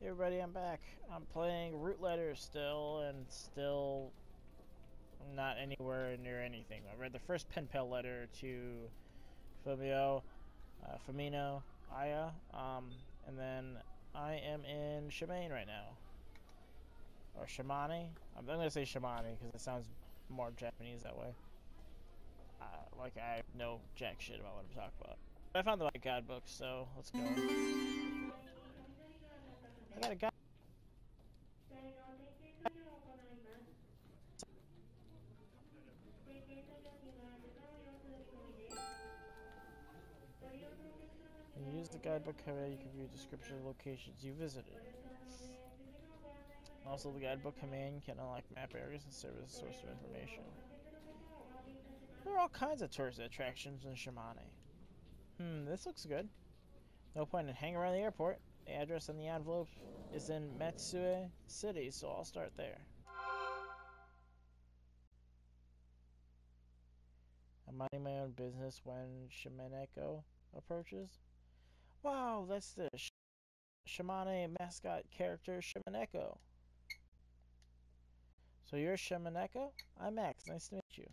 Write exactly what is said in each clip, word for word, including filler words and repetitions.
Hey everybody, I'm back. I'm playing Root Letter still, and still not anywhere near anything. I read the first pen pal letter to Fabio, uh, Fumino, Aya, um, and then I am in Shimane right now. Or Shimane. I'm going to say Shimane because it sounds more Japanese that way. Uh, like I know jack shit about what I'm talking about. But I found the like, God book, so let's go. I got a guy. When you use the guidebook command, you can view a description of locations you visited. Also, the guidebook command can unlock map areas and serve as a source of information. There are all kinds of tourist attractions in Shimane. Hmm, this looks good. No point in hanging around the airport. The address on the envelope is in Matsue City, so I'll start there. I'm minding my own business when Shimaneko approaches. Wow, that's the Sh Shimane mascot character Shimaneko. So you're Shimaneko? I'm Max. Nice to meet you.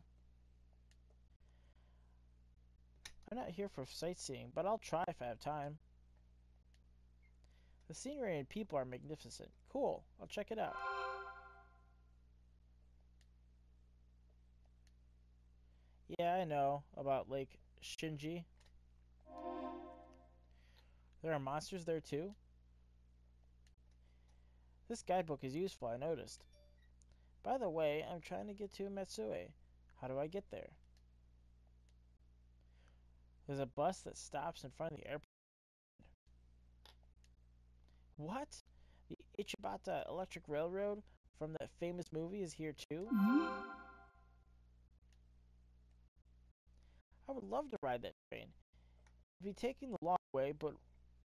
I'm not here for sightseeing, but I'll try if I have time. The scenery and people are magnificent. Cool, I'll check it out. Yeah, I know about Lake Shinji. There are monsters there too. This guidebook is useful, I noticed. By the way, I'm trying to get to Matsue. How do I get there? There's a bus that stops in front of the airport. What? The Ichibata Electric Railroad from that famous movie is here too? Mm-hmm. I would love to ride that train. I'd be taking the long way, but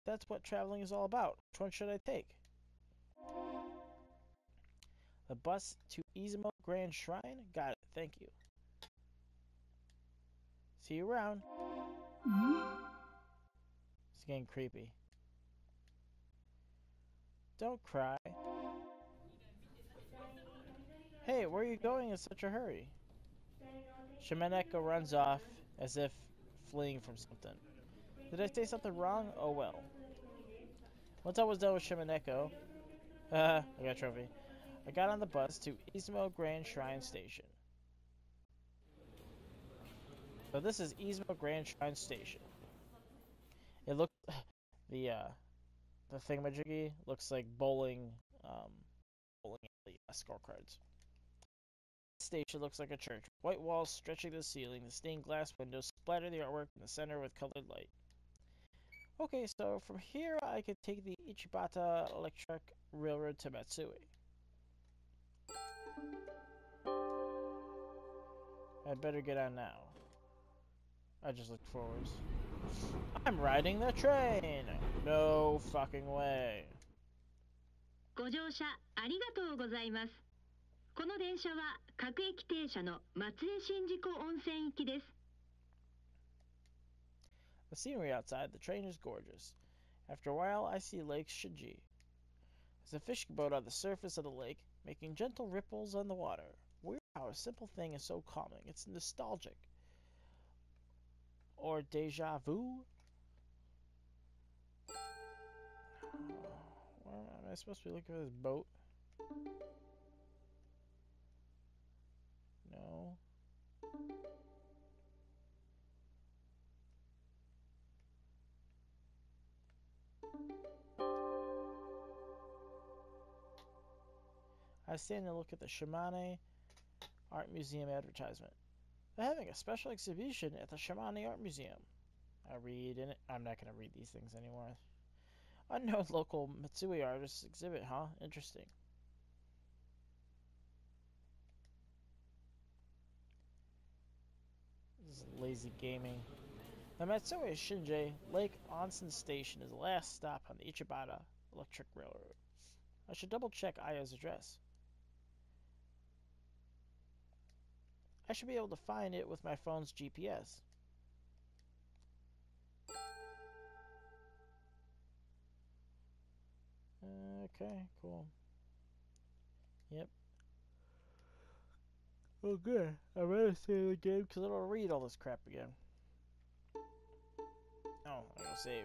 that's what traveling is all about. Which one should I take? The bus to Izumo Grand Shrine? Got it, thank you. See you around. Mm-hmm. It's getting creepy. Don't cry. Hey, where are you going in such a hurry? Shimaneko runs off as if fleeing from something. Did I say something wrong? Oh well. Once I was done with Shimaneko, uh, I got a trophy. I got on the bus to Izumo Grand Shrine Station. So this is Izumo Grand Shrine Station. It looked the uh. The thingamajiggy looks like bowling, um, bowling alley scorecards. This station looks like a church. White walls stretching to the ceiling, the stained glass windows splatter the artwork in the center with colored light. Okay, so from here I could take the Ichibata Electric Railroad to Matsue. I'd better get on now. I just looked forwards. I'm riding the train! No fucking way. The scenery outside the train is gorgeous. After a while, I see Lake Shinji. There's a fishing boat on the surface of the lake, making gentle ripples on the water. Weird how a simple thing is so calming. It's nostalgic. Or deja vu? Where am I supposed to be looking for this boat? No. I stand and look at the Shimane Art Museum advertisement. They're having a special exhibition at the Shimane Art Museum. I read in it. I'm not going to read these things anymore. Unknown local Matsue artists exhibit, huh? Interesting. This is lazy gaming. The Matsue Shinji Lake Onsen Station is the last stop on the Ichibata Electric Railroad. I should double check Aya's address. I should be able to find it with my phone's G P S. Uh, Okay, cool. Yep. Oh, good. I'd rather save the game because I don't want to read all this crap again. Oh, I gotta save.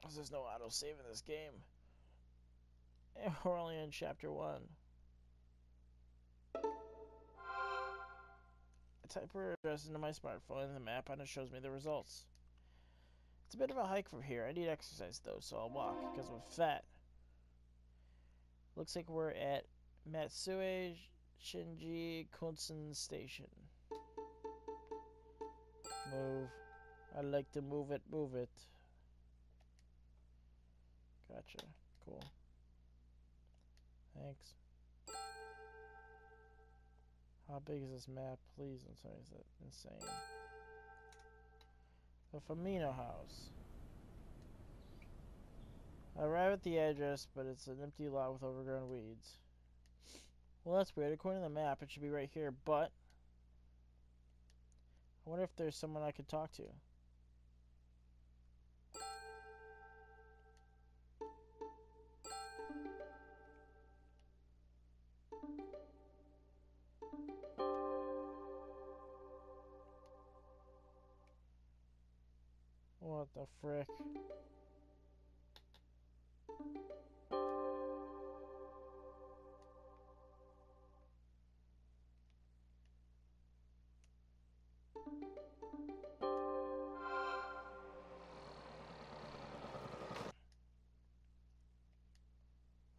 Because there's no auto save in this game. And we're only in chapter one. I type her address into my smartphone and the map on it shows me the results. It's a bit of a hike from here. I need exercise though, so I'll walk because I'm fat. Looks like we're at Matsue Shinji Onsen Station. Move. I like to move it, move it. Gotcha. Cool. Thanks. How big is this map, please? I'm sorry, is that insane? The Fumino House. I arrive at the address, but it's an empty lot with overgrown weeds. Well, that's weird. According to the map, it should be right here, but I wonder if there's someone I could talk to. What the frick?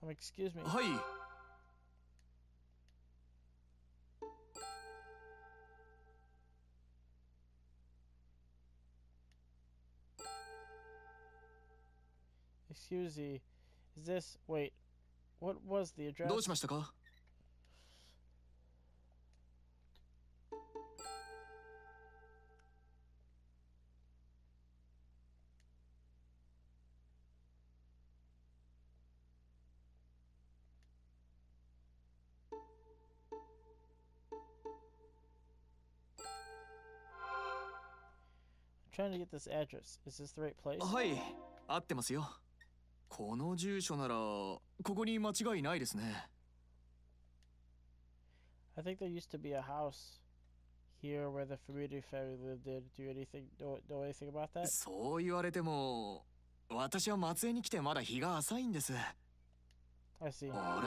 Um, excuse me. Hi. Excuse me, is this... Wait, what was the address? I'm trying to get this address. Is this the right place? Hi, 合ってますよ. この住所ならここに間違いないですね。I think there used to be a house here where the Fumino family lived. Did do anything? Know, know anything about that? そう言われても、私は松江に来てまだ日が浅いんです。I see. あ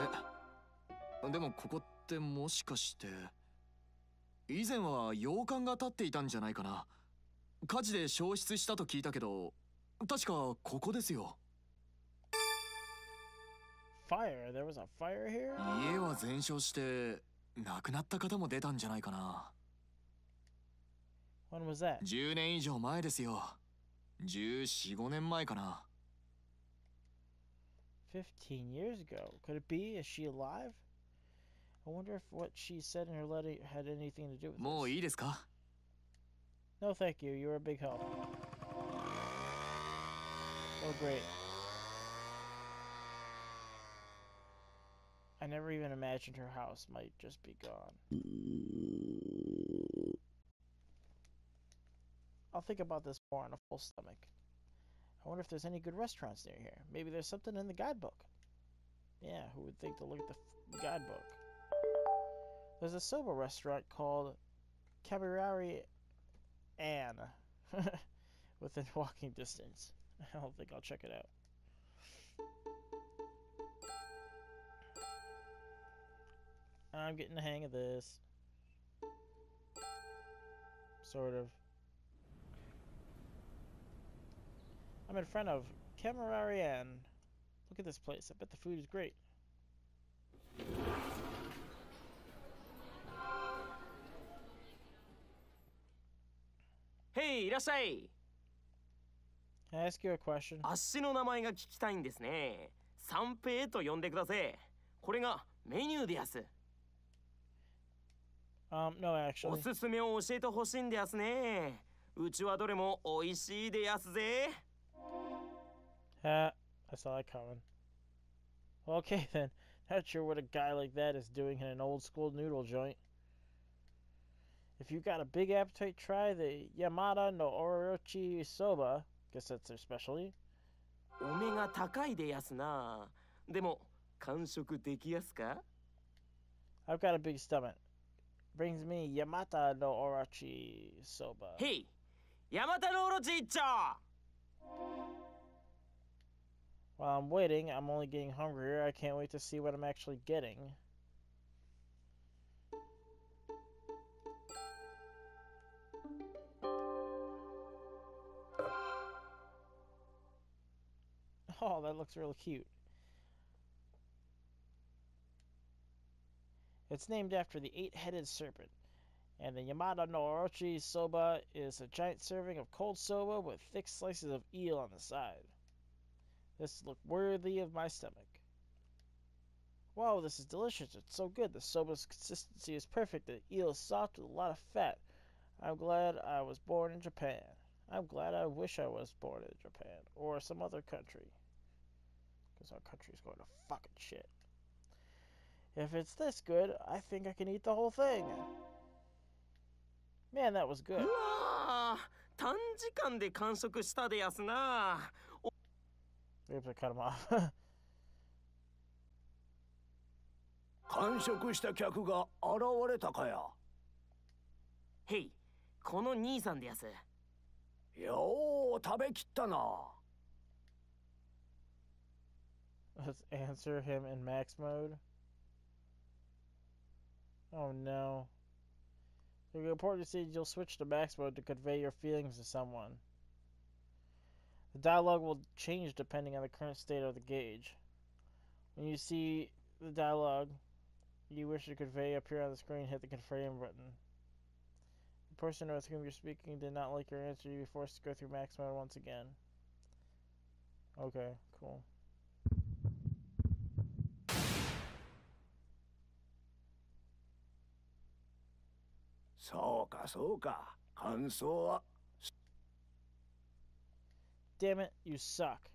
れ。でもここってもしかして以前は洋館が建っていたんじゃないかな。火事で焼失したと聞いたけど、確かここですよ。 Fire? There was a fire here? When was that? fifteen years ago. Could it be? Is she alive? I wonder if what she said in her letter had anything to do with this. No, thank you. You were a big help. Oh, great. I never even imagined her house might just be gone. I'll think about this more on a full stomach. I wonder if there's any good restaurants near here. Maybe there's something in the guidebook. Yeah, who would think to look at the f guidebook? There's a soba restaurant called Kabirari Ann within walking distance. I don't think I'll check it out. I'm getting the hang of this. Sort of. I'm in front of Camerarian. Look at this place. I bet the food is great. Hey, irashai. Can I ask you a question? 足の名前が聞きたいんですね。三平と呼んでください。これがメニューです。 Um, no, actually. おすすめを教えてほしいんですね。うちはどれも美味しいですぜ。Ha, I saw that coming. Okay then, not sure what a guy like that is doing in an old school noodle joint. If you got a big appetite, try the Yamata no Orochi soba. Guess that's their specialty. お目が高いですな。I've got a big stomach. Brings me Yamata no Orochi soba. Hey, Yamata no Orochi-cha! While I'm waiting, I'm only getting hungrier. I can't wait to see what I'm actually getting. Oh, that looks really cute. It's named after the eight-headed serpent. And the Yamata no Orochi soba is a giant serving of cold soba with thick slices of eel on the side. This looked worthy of my stomach. Wow, this is delicious. It's so good. The soba's consistency is perfect. The eel is soft with a lot of fat. I'm glad I was born in Japan. I'm glad I wish I was born in Japan or some other country. Because our country is going to fucking shit. If it's this good, I think I can eat the whole thing. Man, that was good. Maybe I cut him off. Hey, let's answer him in max mode. Oh no. If you report received, you'll switch to max mode to convey your feelings to someone. The dialogue will change depending on the current state of the gauge. When you see the dialogue you wish to convey appear on the screen, hit the confirm button. The person with whom you're speaking did not like your answer, you'll be forced to go through max mode once again. Okay, cool. So ka, so ka. Kanso. Damn it, you suck.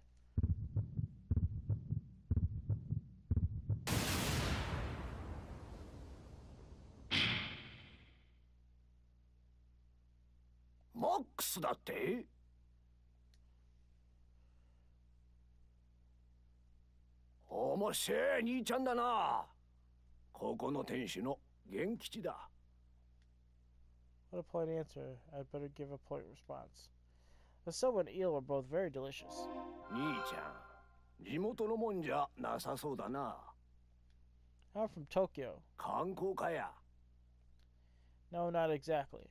Mox datte? Omoshiroi nii-chan da na. Koko no tenshi no genkichi da. What a polite answer. I'd better give a polite response. The soba and eel are both very delicious. I'm from Tokyo. No, not exactly.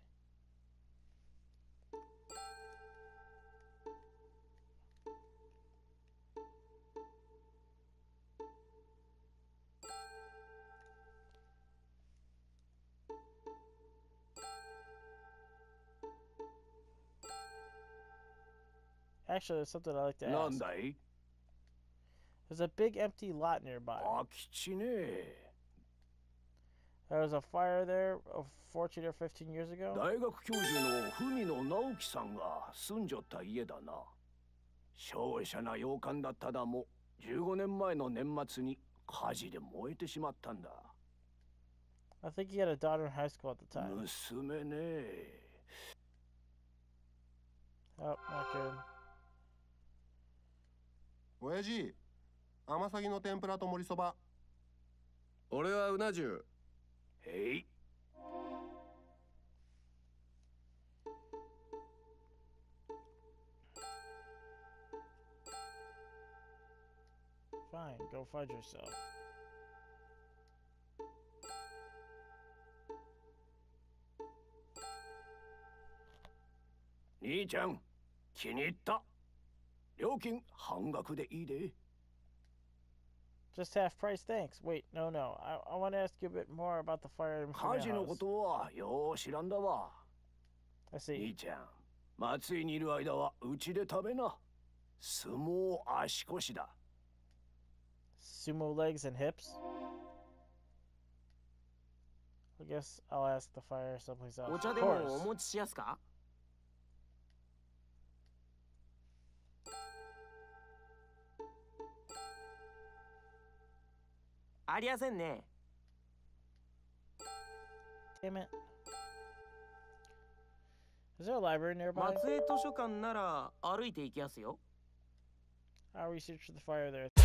Actually, there's something I like to ask. There's a big empty lot nearby. There was a fire there of fourteen or fifteen years ago. I think he had a daughter in high school at the time. Oh, not good. Oyaji, amasagi no tempura to mori soba. Ore wa unaju. Hey. Fine, go fudge yourself. Nii-chan, kiniitta. Just half price, thanks. Wait, no, no. I, I want to ask you a bit more about the fire in Fumino House. I see. Sumo legs and hips? I guess I'll ask the fire someplace else. Of course. Damn it. Is there a library nearby? I'll research the fire there.